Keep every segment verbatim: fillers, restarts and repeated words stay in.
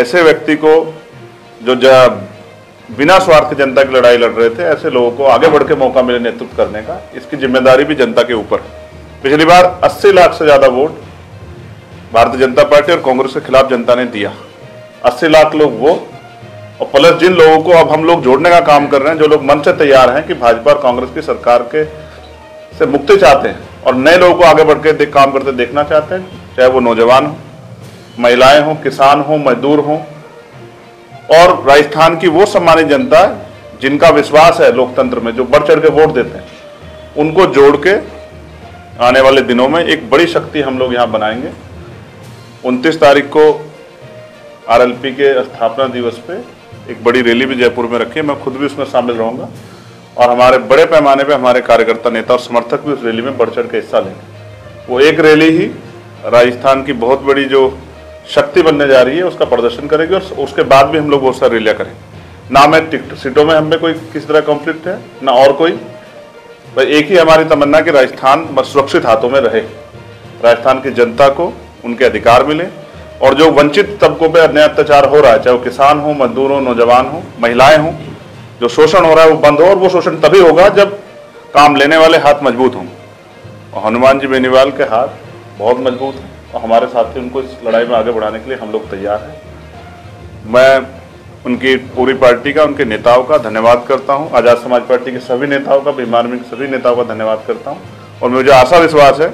ऐसे व्यक्ति को जो बिना स्वार्थ जनता की लड़ाई लड़ रहे थे, ऐसे लोगों को आगे बढ़ के मौका मिले नेतृत्व करने का, इसकी जिम्मेदारी भी जनता के ऊपर है। पिछली बार अस्सी लाख से ज्यादा वोट भारतीय जनता पार्टी और कांग्रेस के खिलाफ जनता ने दिया, अस्सी लाख लोग वो, और प्लस जिन लोगों को अब हम लोग जोड़ने का काम कर रहे हैं, जो लोग मन से तैयार हैं कि भाजपा और कांग्रेस की सरकार के से मुक्ति चाहते हैं और नए लोगों को आगे बढ़ के काम करते देखना चाहते हैं, चाहे वो नौजवान हों, महिलाएं हों, किसान हों, मजदूर हों, और राजस्थान की वो सम्मानित जनता जिनका विश्वास है लोकतंत्र में, जो बढ़ चढ़ के वोट देते हैं, उनको जोड़ के आने वाले दिनों में एक बड़ी शक्ति हम लोग यहाँ बनाएंगे। उनतीस तारीख को आरएलपी के स्थापना दिवस पे एक बड़ी रैली भी जयपुर में रखी है, मैं खुद भी उसमें शामिल रहूँगा और हमारे बड़े पैमाने पे हमारे कार्यकर्ता, नेता और समर्थक भी उस रैली में बढ़ चढ़ के हिस्सा लेंगे। वो एक रैली ही राजस्थान की बहुत बड़ी जो शक्ति बनने जा रही है उसका प्रदर्शन करेगी, और उसके बाद भी हम लोग बहुत सारी रैलियाँ करेंगे। ना मैं सीटों में हमें कोई किसी तरह कॉन्फ्लिक्ट है ना और कोई, भाई एक ही हमारी तमन्ना कि राजस्थान सुरक्षित हाथों में रहे, राजस्थान की जनता को उनके अधिकार मिले, और जो वंचित तबकों पे अन्याय अत्याचार हो रहा है, चाहे वो किसान हो, मजदूर हो, नौजवान हो, महिलाएं हों, जो शोषण हो रहा है वो बंद हो, और वो शोषण तभी होगा जब काम लेने वाले हाथ मजबूत हों, और हनुमान जी बेनीवाल के हाथ बहुत मजबूत हैं और हमारे साथी उनको इस लड़ाई में आगे बढ़ाने के लिए हम लोग तैयार हैं। मैं उनकी पूरी पार्टी का, उनके नेताओं का धन्यवाद करता हूँ, आजाद समाज पार्टी के सभी नेताओं का, भीम आर्मी के सभी नेताओं का धन्यवाद करता हूँ, और मुझे आशा विश्वास है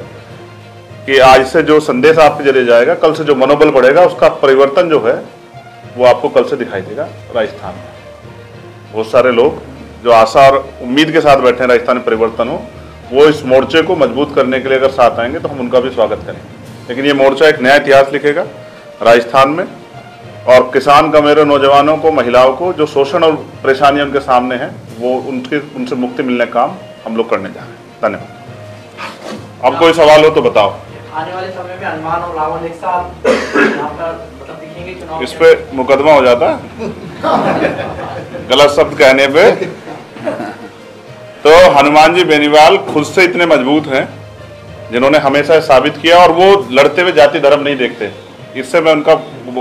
कि आज से जो संदेश आपके जरिए जाएगा, कल से जो मनोबल बढ़ेगा, उसका परिवर्तन जो है वो आपको कल से दिखाई देगा। राजस्थान में बहुत सारे लोग जो आशा और उम्मीद के साथ बैठे हैं राजस्थान में परिवर्तन हो, वो इस मोर्चे को मजबूत करने के लिए अगर साथ आएंगे तो हम उनका भी स्वागत करेंगे। लेकिन ये मोर्चा एक नया इतिहास लिखेगा राजस्थान में, और किसान का, मेरे नौजवानों को, महिलाओं को, जो शोषण और परेशानियाँ उनके सामने हैं, वो उनके उनसे मुक्ति मिलने का काम हम लोग करने जा रहे हैं। धन्यवाद। अब कोई सवाल हो तो बताओ। आने वाले समय में हनुमान और रावण एक साथ यहाँ पर मतलब दिखेंगे चुनाव, इस पे मुकदमा हो जाता गलत शब्द कहने पे। तो हनुमान जी बेनीवाल खुद से इतने मजबूत हैं, जिन्होंने हमेशा साबित किया, और वो लड़ते हुए जाति धर्म नहीं देखते, इससे मैं उनका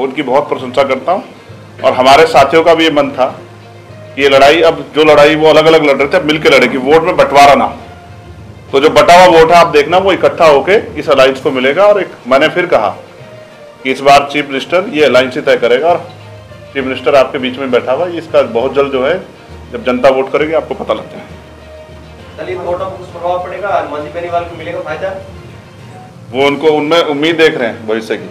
उनकी बहुत प्रशंसा करता हूँ। और हमारे साथियों का भी ये मन था कि ये लड़ाई, अब जो लड़ाई वो अलग अलग लड़ रहे थे, अब मिलकर लड़े कि वोट में बंटवारा ना हो, तो जो बटा हुआ वोट है आप देखना वो इकट्ठा होके इस अलायंस को मिलेगा। और एक मैंने फिर कहा कि इस बार चीफ मिनिस्टर ये अलायंस ही तय करेगा, और चीफ मिनिस्टर आपके बीच में बैठा हुआ, इसका बहुत जल्द जो है जब जनता वोट करेगी आपको पता लग जाएगा। दलित वोटों पर प्रभाव पड़ेगा, हनुमान जी बेनीवाल को मिलेगा फायदा, वो उनको उनमें उम्मीद देख रहे हैं भविष्य की,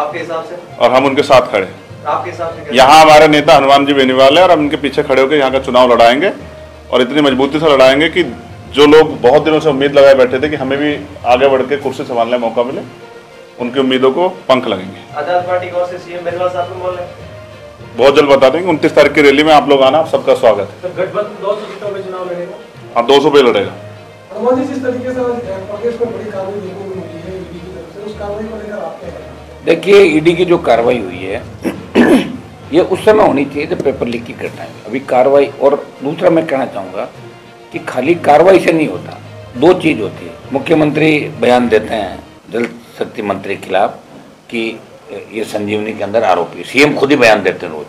आपके हिसाब से, और हम उनके साथ खड़े हैं। आपके हिसाब से यहाँ हमारे नेता हनुमान जी बेनीवाल है, और हम उनके पीछे खड़े होकर यहाँ का चुनाव लड़ाएंगे, और इतनी मजबूती से लड़ाएंगे कि जो लोग बहुत दिनों से उम्मीद लगाए बैठे थे कि हमें भी आगे बढ़ के कुर्सी संभालने का मौका मिले, उनकी उम्मीदों को पंख लगेंगे। आजाद पार्टी की ओर से सीएम बेनीवाल साहब बोल रहे हैं, बहुत जल्द बता देंगे। उनतीस तारीख की रैली में आप लोग आना, आप सबका स्वागत है। गठबंधन दो सौ सीटों में चुनाव लड़ेगा, हाँ दो सौ पे लड़ेगा। देखिए ईडी की जो कार्रवाई हुई है ये उस समय होनी चाहिए जब पेपर लीक की घटना है, अभी कार्रवाई। और दूसरा मैं कहना चाहूँगा कि खाली कार्रवाई से नहीं होता, दो चीज़ होती है। मुख्यमंत्री बयान देते हैं जल शक्ति मंत्री के खिलाफ कि ये संजीवनी के अंदर आरोपी, सीएम खुद ही बयान देते हैं रोज,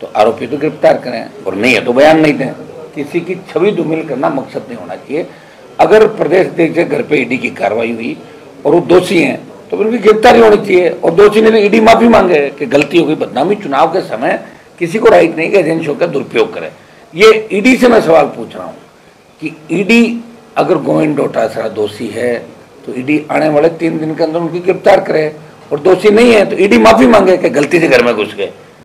तो आरोपी तो गिरफ्तार करें, और नहीं है तो बयान नहीं दें। किसी की छवि धूमिल करना मकसद नहीं होना चाहिए। अगर प्रदेश अध्यक्ष घर पर ईडी की कार्रवाई हुई और वो दोषी हैं तो उनकी गिरफ्तारी होनी चाहिए, और दोषी ने भी ईडी माफ़ी मांगे कि गलती हो गई, बदनामी। चुनाव के समय किसी को राइट नहीं कि एजेंसियों का दुरुपयोग करें। ये ईडी से मैं सवाल पूछ रहा हूँ कि ईडी, अगर गोविंद डोटासरा दोषी है तो ईडी आने वाले तीन दिन के अंदर उनकी गिरफ्तार करे, और दोषी नहीं है तो ईडी माफी मांगे कि गलती से घर में घुस गए।